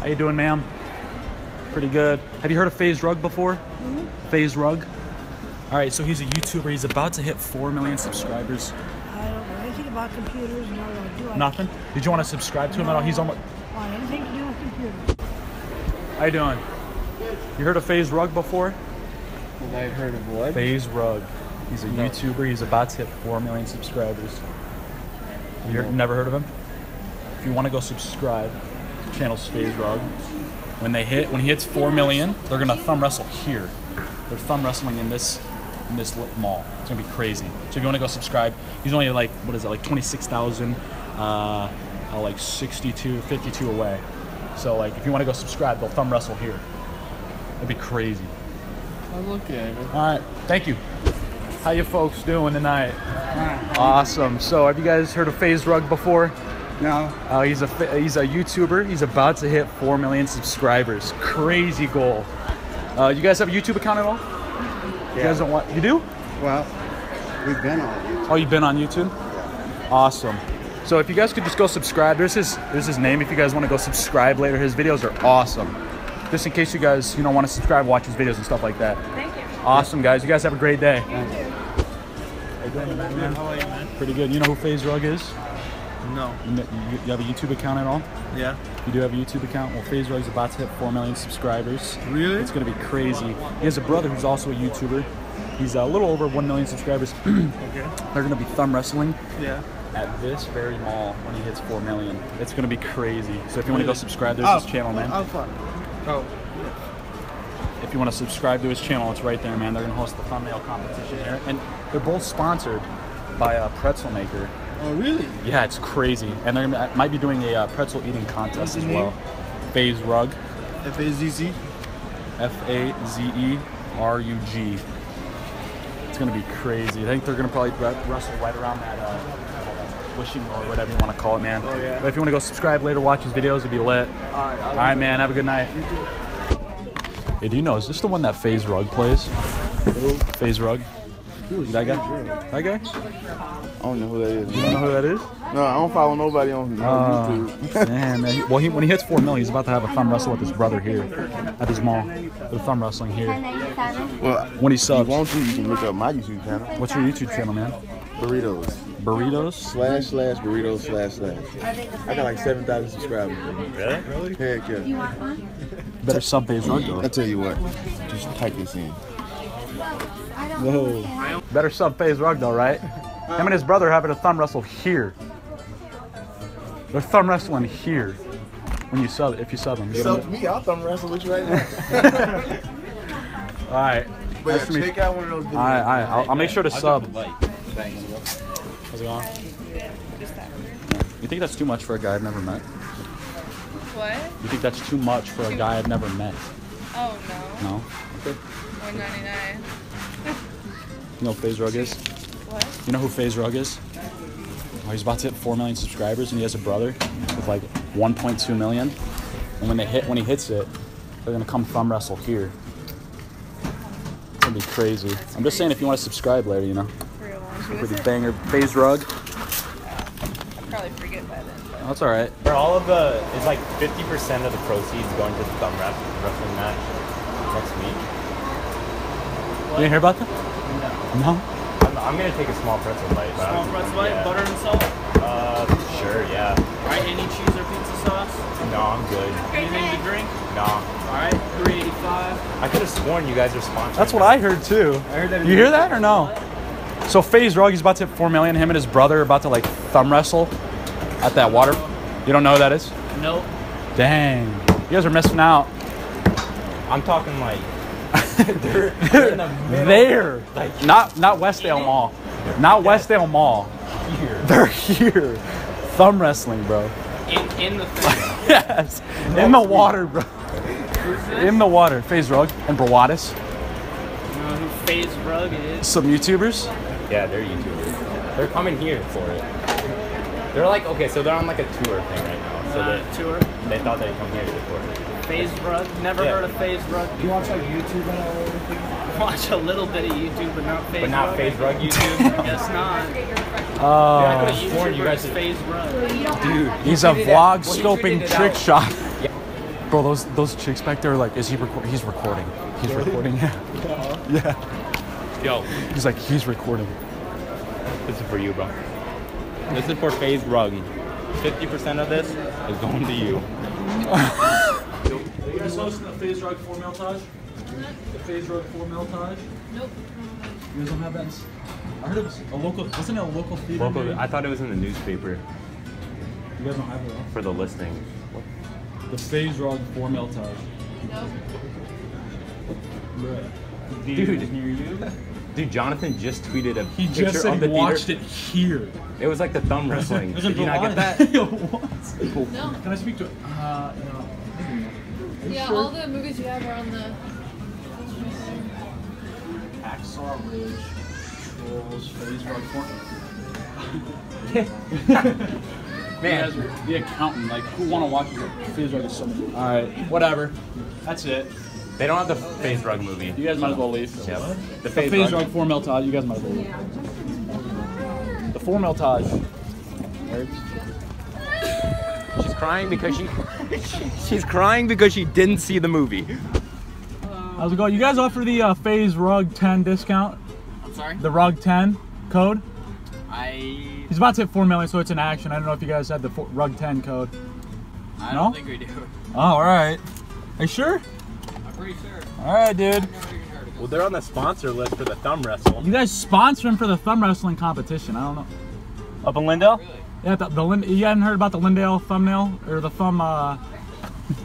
How you doing, ma'am? Pretty good. Have you heard of FaZe Rug before? Mm-hmm. FaZe Rug? All right, so he's a YouTuber. He's about to hit 4 million subscribers. I don't know anything about computers. No, I do. Nothing? Did you want to subscribe to him at all? He's almost... I don't want anything to do with computers. How you doing? Good. You heard of FaZe Rug before? I've heard of what? FaZe Rug. He's a YouTuber. He's about to hit 4 million subscribers. You've never heard of him? If you want to go subscribe, the channel's FaZe Rug. When he hits 4 million, they're gonna thumb wrestle here. They're thumb wrestling in this mall. It's gonna be crazy. So if you want to go subscribe, he's only like, what is it, like 26,000, like 62, 52 away. So like, if you want to go subscribe, they'll thumb wrestle here. It'd be crazy. I'll look at it. All right, thank you. How you folks doing tonight? Awesome. So have you guys heard of FaZe Rug before? No. He's a YouTuber. He's about to hit 4 million subscribers. Crazy goal. You guys have a YouTube account at all? Yeah. You guys don't want... You do? Well, we've been on YouTube. Oh, you've been on YouTube? Yeah. Awesome. So if you guys could just go subscribe. There's his name if you guys want to go subscribe later. His videos are awesome. Just in case you guys, you know, want to subscribe, watch his videos and stuff like that. Thank you. Awesome, guys. You guys have a great day. Thank you. How you doing, man? How are you, man? Pretty good. You know who FaZe Rug is? No. You have a YouTube account at all? Yeah. You do have a YouTube account? Well, FaZe Rug's about to hit 4 million subscribers. Really? It's going to be crazy. He has a brother who's also a YouTuber. He's a little over 1 million subscribers. Okay. They're going to be thumb wrestling. Yeah. At this very mall when he hits 4 million. It's going to be crazy. So if you want to go subscribe, there's his channel, man. Oh. If you want to subscribe to his channel, it's right there, man. They're going to host the thumbnail competition here. And they're both sponsored by a pretzel maker. Oh, really? Yeah, it's crazy. And they might be doing a pretzel eating contest as well. FaZe Rug. F-A-Z-Z? F-A-Z-E-R-U-G. It's going to be crazy. I think they're going to probably wrestle right around that wishing or whatever you want to call it, man. Oh, yeah. But if you want to go subscribe later, watch his videos, it'd be lit. All right, man. Have a good night. You too. Hey, do you know, is this the one that FaZe Rug plays? FaZe Rug? Ooh, that guy? That guy? I don't know who that is. You don't know who that is? No, I don't follow nobody on YouTube. Man, man. Well, when he hits 4 million, he's about to have a thumb wrestle with his brother here at his mall. They're thumb wrestling here. Well, when he subs. If you want to, you can look up my YouTube channel. What's your YouTube channel, man? Burritos. Burritos? /burritos// I got like 7,000 subscribers. Really? Heck yeah. Better sub FaZe Rug, though. I'll tell you what. Just type this in. Whoa. Better sub FaZe Rug though, right? Him and his brother having a thumb wrestle here. They're thumb wrestling here. When you sub, if you sub them. Sub me, I'll thumb wrestle with you right now. All right. But nice check out one of those videos. All right, I'll make sure to sub. Thanks. How's it going? You think that's too much for a guy I've never met? What? You think that's too much for a guy I've never met? Oh no. No. Okay. 199. You know who FaZe Rug is? What? You know who FaZe Rug is? Oh, he's about to hit 4 million subscribers, and he has a brother with like 1.2 million. And when he hits it, they're gonna come thumb wrestle here. It's gonna be crazy. I'm just saying, if you want to subscribe later, you know. Pretty banger, FaZe Rug. I'll probably forget by then. But. That's all right. For all of the, it's like 50% of the proceeds going to the thumb wrestling match next week. What? You didn't hear about that? No? I'm going to take a small pretzel bite. Small pretzel bite? Yeah. Butter and salt? Sure, yeah. Alright, any cheese or pizza sauce? No, I'm good. Anything to drink? No. Alright, $3.85. I could have sworn you guys are sponsored. That's what I heard, too. I heard that. You hear that or no? So FaZe Rug, he's about to hit 4 million. Him and his brother are about to, like, thumb wrestle at that water. You don't know who that is? Nope. Dang. You guys are missing out. I'm talking, like... they're in the middle. There, like, not Westdale Mall, not Westdale Mall. Here. They're here, thumb wrestling, bro. In the yes, in the water, bro. In the water. FaZe Rug and Brawadis. You know who FaZe Rug is? Some YouTubers. Yeah, they're YouTubers. They're coming here for it. They're like, okay, so they're on like a tour thing right now. So tour. They thought they'd come here before. FaZe Rug? Never heard of FaZe Rug. Do you watch like YouTube and all everything? I watch a little bit of YouTube, but not FaZe Rug. But not FaZe Rug YouTube? I guess not. Oh. Dude, I could have sworn you guys FaZe Rug. Dude, he's a vlog scoping trick shot. Yeah. Bro, those chicks back there are like, he's recording. He's recording, yeah. Yeah. Yo. He's like, he's recording. This is for you, bro. This is for FaZe Rug. 50% of this is going to you. Are you guys noticing the FaZe Rug 4 meltage? The FaZe Rug 4 meltage? Nope. You guys don't have that? I heard it was a local, wasn't it a local theater? Local, I thought it was in the newspaper. You guys don't have it? For the listing. What? The FaZe Rug 4 meltage. Nope. Bruh. Dude, near you? Dude, Jonathan just tweeted a picture of the theater. He watched it here. It was like the thumb wrestling. Did you not get that? What? Cool. No. Can I speak to it? No. Yeah, sure? All the movies you have are on the... Hacksaw Ridge, Trolls, FaZe Rug 4. Man, the accountant, like, who want to watch FaZe Rug is so much. All right, whatever. That's it. They don't have the FaZe Rug movie. You guys might as well leave. Yep. The FaZe Rug 4 meltage, you guys might as well leave. Yeah. The 4 meltage. She's crying because she's crying because she didn't see the movie. How's it going? You guys offer the FaZe Rug 10 discount? I'm sorry? The Rug 10 code? He's about to hit 4 million, so it's in action. I don't know if you guys had the Rug 10 code. I don't think we do. Oh, alright. Are you sure? I'm pretty sure. Alright, dude. Well, they're on the sponsor list for the thumb wrestle. You guys sponsor him for the thumb wrestling competition. I don't know. Up in Lindale? Really? Yeah, you hadn't heard about the Lindale thumbnail? Or the thumb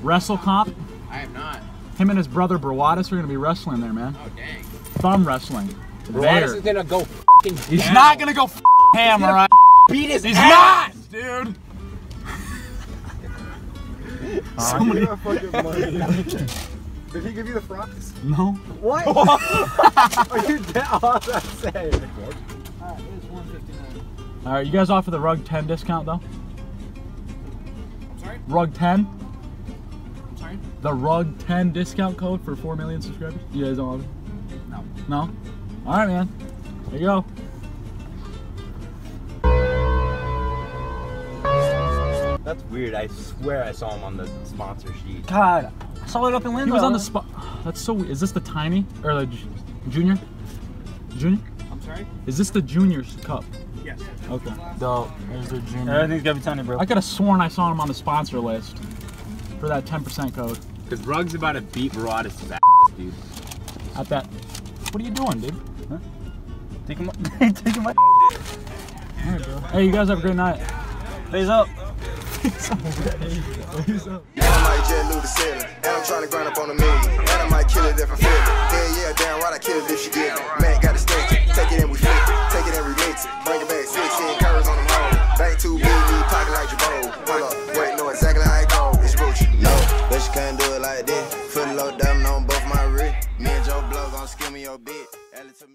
wrestle comp? I have not. Him and his brother Brawadis are gonna be wrestling there, man. Oh dang! Thumb wrestling. Brawadis is gonna go f***ing down. He's not gonna go f***ing ham, alright? Beat his ass, dude. Somebody fucking money. Did he give you the frogs? No. What? Are you dead? All that say. Alright, it's 159. Alright, you guys offer the Rug 10 discount though. I'm sorry. Rug 10. The Rug 10 discount code for 4 million subscribers? You guys don't have it? No. No? Alright, man. There you go. That's weird. I swear I saw him on the sponsor sheet. God. I saw it up in Lindale. He was on the spot. That's so weird. Is this the tiny? Or the junior? Junior? I'm sorry? Is this the junior's cup? Yes. Okay. Dope. There's the junior. Everything's gotta be tiny, bro. I could have sworn I saw him on the sponsor list for that 10% code. Because Rug's about to beat Brawadis' ass, dude. At that. What are you doing, dude? Huh? Taking my. Taking my. Hey, bro. Hey, you guys have a great night. Face up. Face up. Face up. And I might jet loot the ceiling. And I'm trying to grind up on a million. And I might kill it if I feel it. Yeah, damn right I kill it if she did. Man, gotta stay. Take it and we flip it. Take it and remix it. Bring it back. 16 curves on the road. Bang too big, need pocket like your bowl. Hold up. Wait, no, exactly how it goes. It's Gucci. No, but she can't do it like this. Foot low diamond on both my wrist. Me and Joe Blow gon' skin me your bitch.